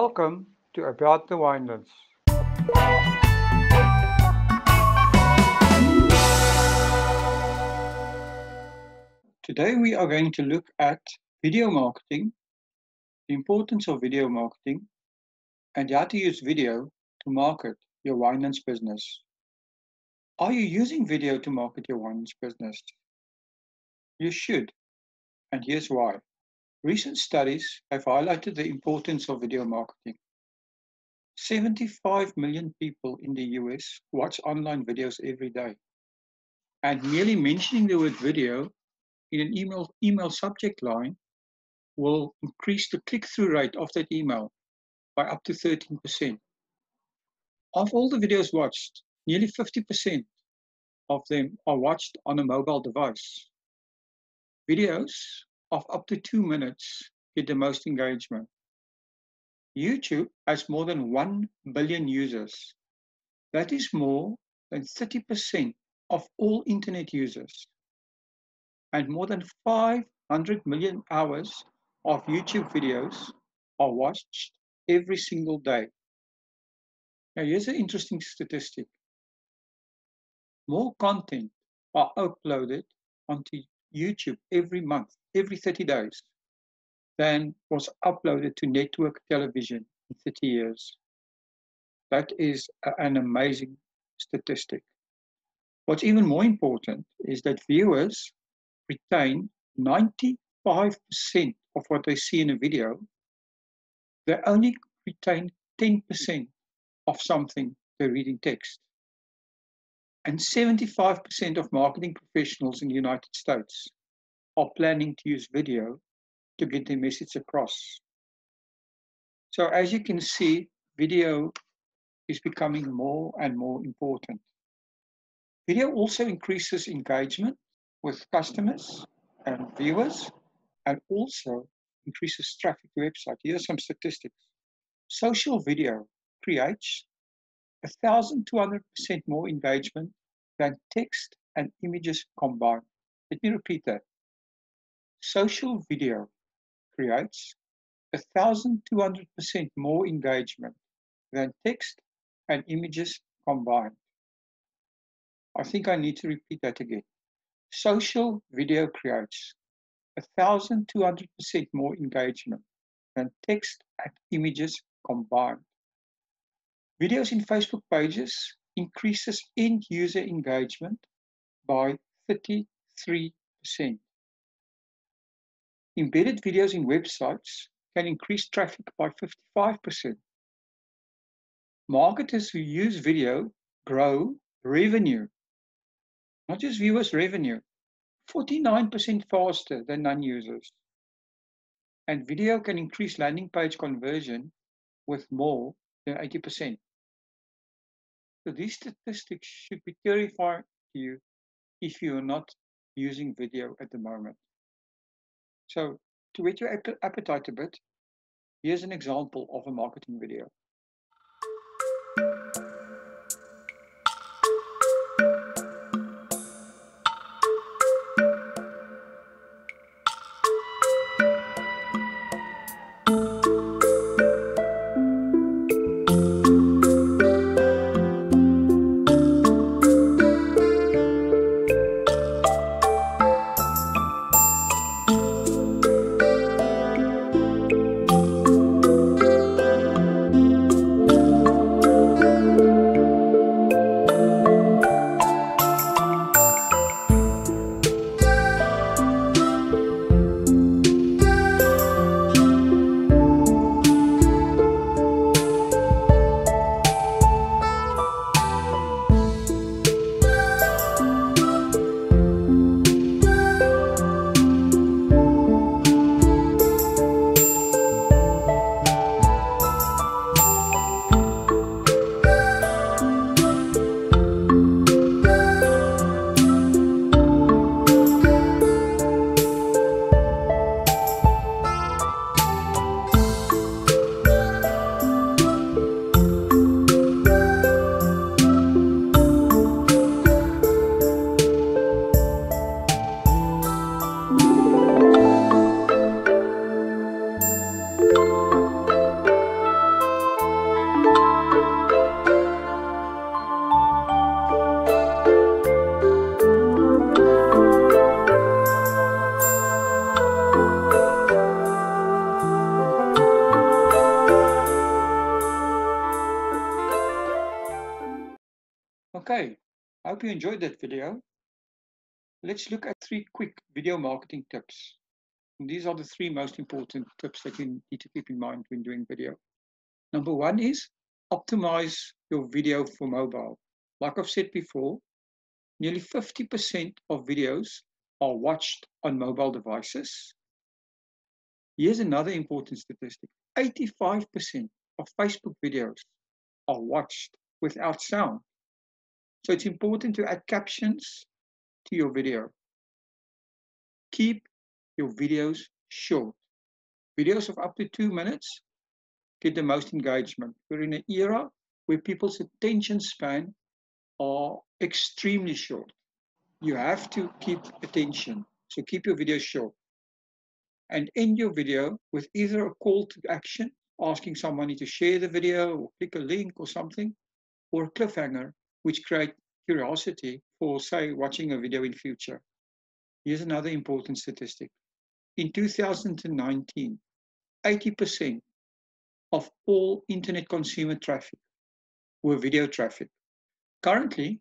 Welcome to About the Winelands. Today we are going to look at video marketing, the importance of video marketing, and how to use video to market your winelands business. Are you using video to market your winelands business? You should, and here's why. Recent studies have highlighted the importance of video marketing. 75 million people in the US watch online videos every day. And merely mentioning the word video in an email subject line will increase the click-through rate of that email by up to 13%. Of all the videos watched, nearly 50% of them are watched on a mobile device. Videos of up to 2 minutes get the most engagement. YouTube has more than 1 billion users. That is more than 30% of all internet users. And more than 500 million hours of YouTube videos are watched every single day. Now here's an interesting statistic. More content are uploaded onto YouTube every month, every 30 days, than was uploaded to network television in 30 years. That is an amazing statistic. What's even more important is that viewers retain 95% of what they see in a video. They only retain 10% of something they read in text. And 75% of marketing professionals in the United States are planning to use video to get their message across. So as you can see, video is becoming more and more important. Video also increases engagement with customers and viewers, and also increases traffic to website. Here are some statistics. Social video creates 1,200% more engagement than text and images combined. Let me repeat that. Social video creates 1,200% more engagement than text and images combined. I think I need to repeat that again. Social video creates 1,200% more engagement than text and images combined. Videos in Facebook pages increases end-user engagement by 33%. Embedded videos in websites can increase traffic by 55%. Marketers who use video grow revenue, not just viewers' revenue, 49% faster than non-users. And video can increase landing page conversion with more than 80%. So these statistics should be terrifying to you if you are not using video at the moment. So to whet your appetite a bit, here's an example of a marketing video. Okay, I hope you enjoyed that video. Let's look at 3 quick video marketing tips. And these are the 3 most important tips that you need to keep in mind when doing video. Number 1 is optimize your video for mobile. Like I've said before, nearly 50% of videos are watched on mobile devices. Here's another important statistic. 85% of Facebook videos are watched without sound. So it's important to add captions to your video. Keep your videos short. Videos of up to 2 minutes get the most engagement. We're in an era where people's attention span are extremely short. You have to keep attention. So keep your video short. And end your video with either a call to action, asking somebody to share the video or click a link or something, or a cliffhanger, which create curiosity for, say, watching a video in future. Here's another important statistic. In 2019, 80% of all internet consumer traffic were video traffic. Currently,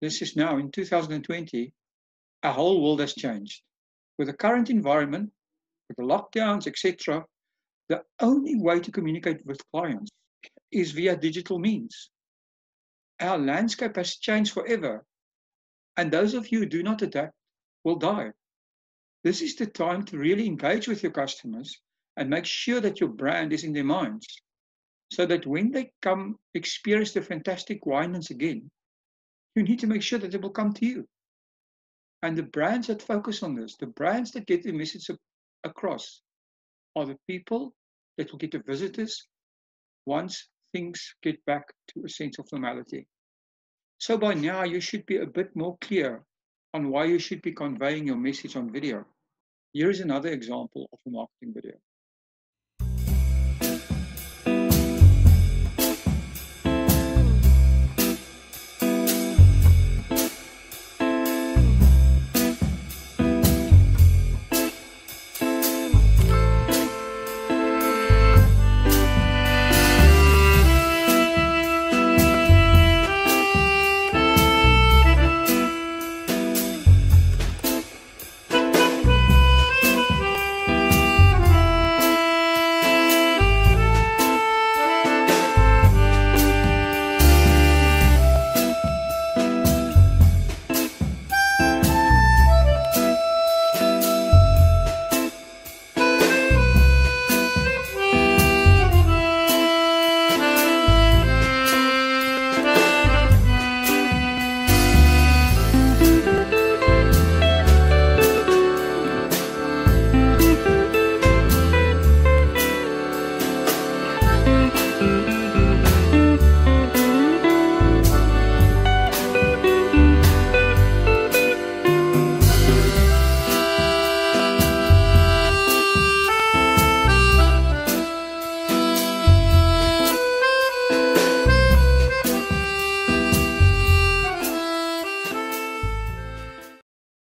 this is now in 2020, our whole world has changed. With the current environment, with the lockdowns, etc., the only way to communicate with clients is via digital means. Our landscape has changed forever, and those of you who do not adapt will die. This is the time to really engage with your customers and make sure that your brand is in their minds, so that when they come experience the fantastic wines again, you need to make sure that they will come to you. And the brands that focus on this, the brands that get the message across, are the people that will get the visitors once things get back to a sense of normality. So by now, you should be a bit more clear on why you should be conveying your message on video. Here is another example of a marketing video.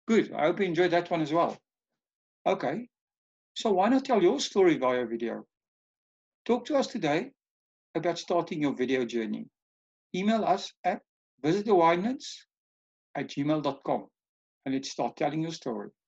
Good. I hope you enjoyed that one as well. Okay, so why not tell your story via video? Talk to us today about starting your video journey. Email us at visitthewinelands@gmail.com and let's start telling your story.